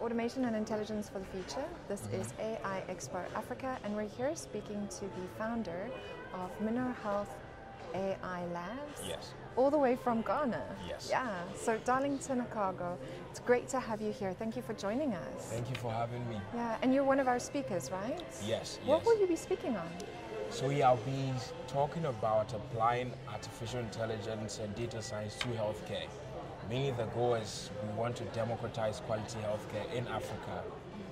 Automation and Intelligence for the Future. This is AI Expo Africa, and we're here speaking to the founder of minoHealth AI Labs. Yes. All the way from Ghana. Yes. Yeah. So Darlington Akogo, it's great to have you here. Thank you for joining us. Thank you for having me. Yeah, and you're one of our speakers, right? Yes. What will you be speaking on? So yeah, I'll be talking about applying artificial intelligence and data science to healthcare. Mainly the goal is we want to democratize quality healthcare in Africa,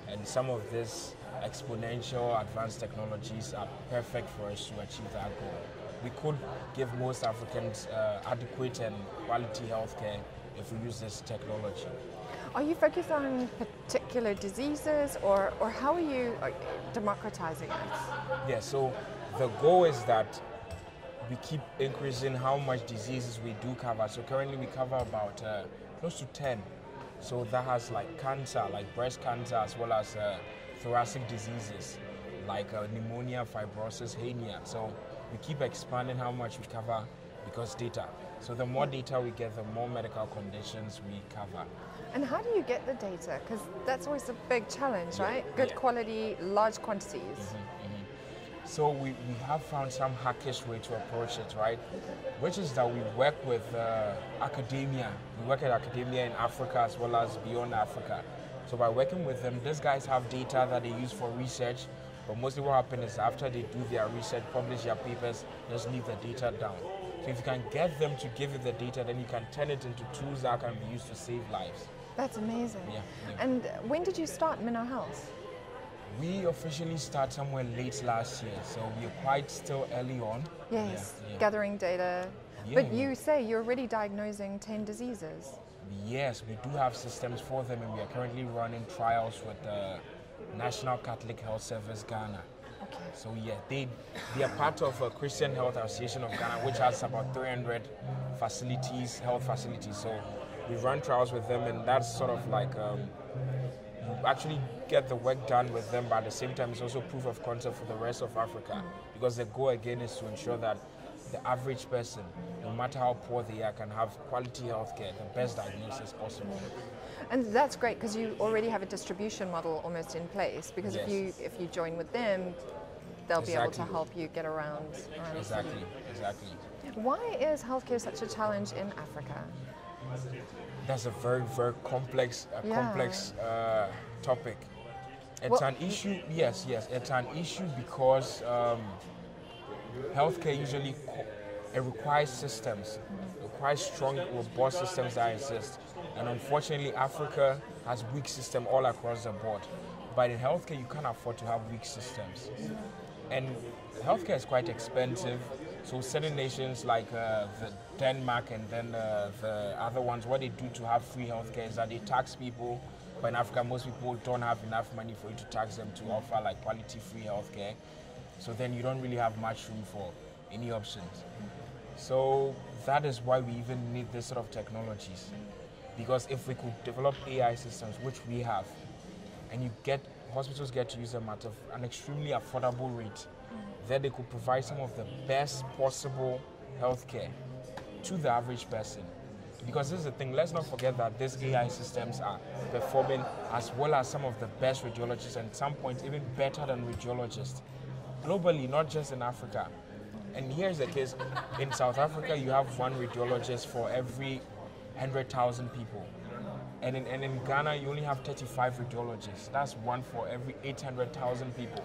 and some of these exponential advanced technologies are perfect for us to achieve that goal. We could give most Africans adequate and quality healthcare if we use this technology. Are you focused on particular diseases, or how are you democratizing it? Yeah, so the goal is that we keep increasing how much diseases we do cover. So currently we cover about close to 10. So that has like cancer, like breast cancer, as well as thoracic diseases, like pneumonia, fibrosis, hernia. So we keep expanding how much we cover because data. So the more data we get, the more medical conditions we cover. And how do you get the data? Because that's always a big challenge, right? Good quality, large quantities. So we have found some hackish way to approach it, right? Which is that we work with academia. We work at academia in Africa as well as beyond Africa. So by working with them, these guys have data that they use for research, but mostly what happens is after they do their research, publish their papers, just leave the data down. So if you can get them to give you the data, then you can turn it into tools that can be used to save lives. That's amazing. Yeah, yeah. And when did you start minoHealth? We officially start somewhere late last year, so we're quite still early on. Yes, gathering data. Yeah, but you say you're already diagnosing 10 diseases. Yes, we do have systems for them, and we are currently running trials with the National Catholic Health Service Ghana. Okay. So yeah, they are part of Christian Health Association of Ghana, which has about 300 facilities, health facilities. So we run trials with them, and that's sort of like actually get the work done with them, but at the same time it's also proof of concept for the rest of Africa, because the goal again is to ensure that the average person, no matter how poor they are, can have quality healthcare, the best diagnosis possible. And that's great because you already have a distribution model almost in place, because if you join with them, they'll be able to help you get around. Exactly. Why is healthcare such a challenge in Africa? That's a very complex topic. It's an issue, it's an issue because healthcare usually it requires systems, requires strong, robust systems that exist. And unfortunately, Africa has weak systems all across the board. But in healthcare, you can't afford to have weak systems. And healthcare is quite expensive. So certain nations like the Denmark and then the other ones, what they do to have free healthcare is that they tax people. But in Africa, most people don't have enough money for you to tax them to offer like quality free healthcare. So then you don't really have much room for any options. So that is why we even need this sort of technologies. Because if we could develop AI systems, which we have, and you get hospitals get to use them at an extremely affordable rate, then they could provide some of the best possible healthcare to the average person. Because this is the thing, let's not forget that these AI systems are performing as well as some of the best radiologists, and at some point even better than radiologists, globally, not just in Africa. And here's the case, in South Africa you have one radiologist for every 100,000 people. And in Ghana you only have 35 radiologists. That's one for every 800,000 people.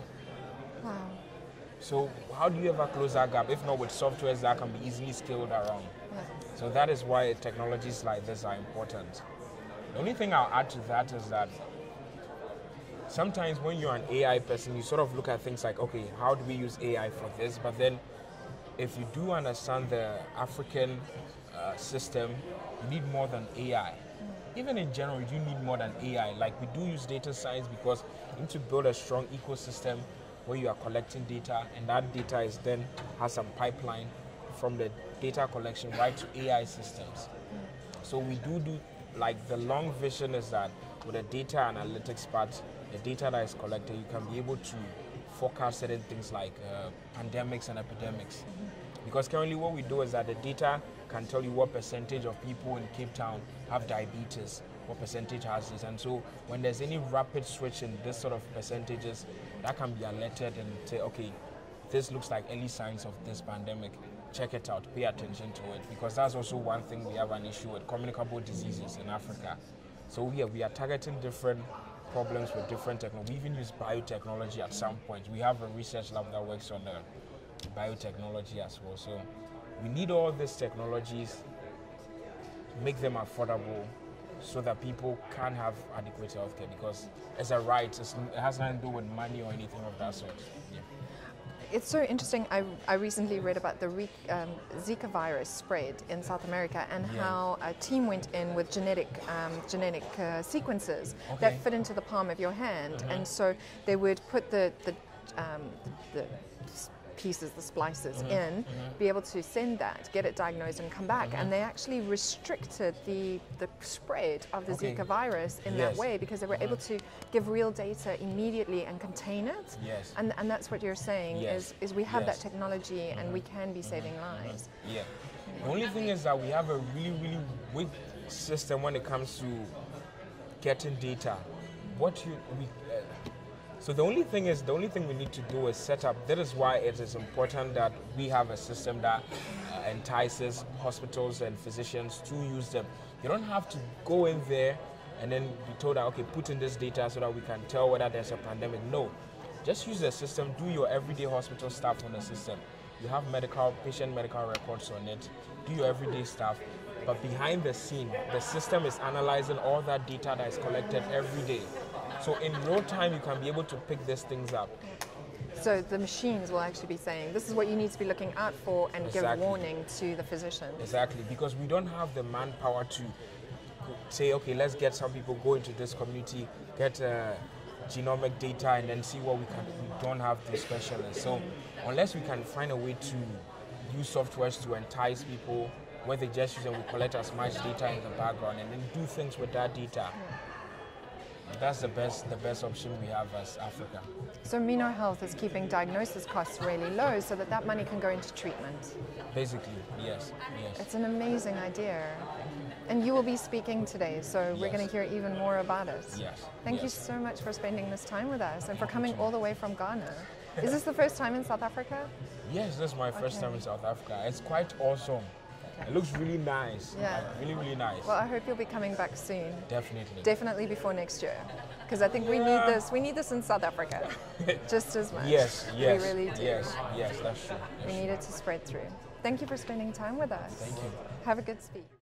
Wow. So how do you ever close that gap, if not with softwares that can be easily scaled around? So that is why technologies like this are important. The only thing I'll add to that is that sometimes when you're an AI person, you sort of look at things like, okay, how do we use AI for this? But then if you do understand the African system, you need more than AI. Even in general, you do need more than AI. Like, we do use data science because you need to build a strong ecosystem where you are collecting data, and that data is then has some pipeline from the data collection right to AI systems. So we do like the long vision is that with the data analytics part, the data that is collected, you can be able to forecast certain things like pandemics and epidemics. Because currently what we do is that the data can tell you what percentage of people in Cape Town have diabetes, what percentage has this. And so when there's any rapid switch in this sort of percentages, that can be alerted and say, okay, this looks like early signs of this pandemic. Check it out, pay attention to it, because that's also one thing we have an issue with, communicable diseases in Africa. So we are targeting different problems with different technology. We even use biotechnology at some point. We have a research lab that works on biotechnology as well. So we need all these technologies, make them affordable so that people can have adequate healthcare, because it's a right, it has nothing to do with money or anything of that sort. Yeah. It's so interesting. I recently read about the Zika virus spread in South America and how a team went in with genetic sequences that fit into the palm of your hand, and so they would put the pieces, the splices in, be able to send that, get it diagnosed, and come back. And they actually restricted the spread of the Zika virus in that way, because they were able to give real data immediately and contain it. Yes. And that's what you're saying is we have that technology and we can be saving lives. Yeah. The only thing is that we have a really, really weak system when it comes to getting data. So the only thing we need to do is set up. That is why it is important that we have a system that entices hospitals and physicians to use them. You don't have to go in there and then be told that, okay, put in this data so that we can tell whether there's a pandemic. No, just use the system. Do your everyday hospital stuff on the system. You have patient medical records on it. Do your everyday stuff. But behind the scene, the system is analyzing all that data that is collected every day. So in no time, you can be able to pick these things up. So the machines will actually be saying, this is what you need to be looking out for, and give warning to the physician. Exactly, because we don't have the manpower to say, okay, let's get some people, go into this community, get genomic data, and then see what we can. We don't have these specialists. So unless we can find a way to use softwares to entice people, where they just use and we collect as much data in the background and then do things with that data. That's the best option we have as Africa. So minoHealth is keeping diagnosis costs really low so that money can go into treatment. Basically, yes. It's an amazing idea. And you will be speaking today, so we're going to hear even more about it. Yes. Thank you so much for spending this time with us and for coming all the way from Ghana. Is this the first time in South Africa? Yes, this is my first time in South Africa. It's quite awesome. It looks really nice, like really, really nice. Well, I hope you'll be coming back soon. Definitely. Definitely before next year, because I think we need this. We need this in South Africa, just as much. Yes. We really do. Yes, that's true. We need it to spread through. Thank you for spending time with us. Thank you. Have a good speech.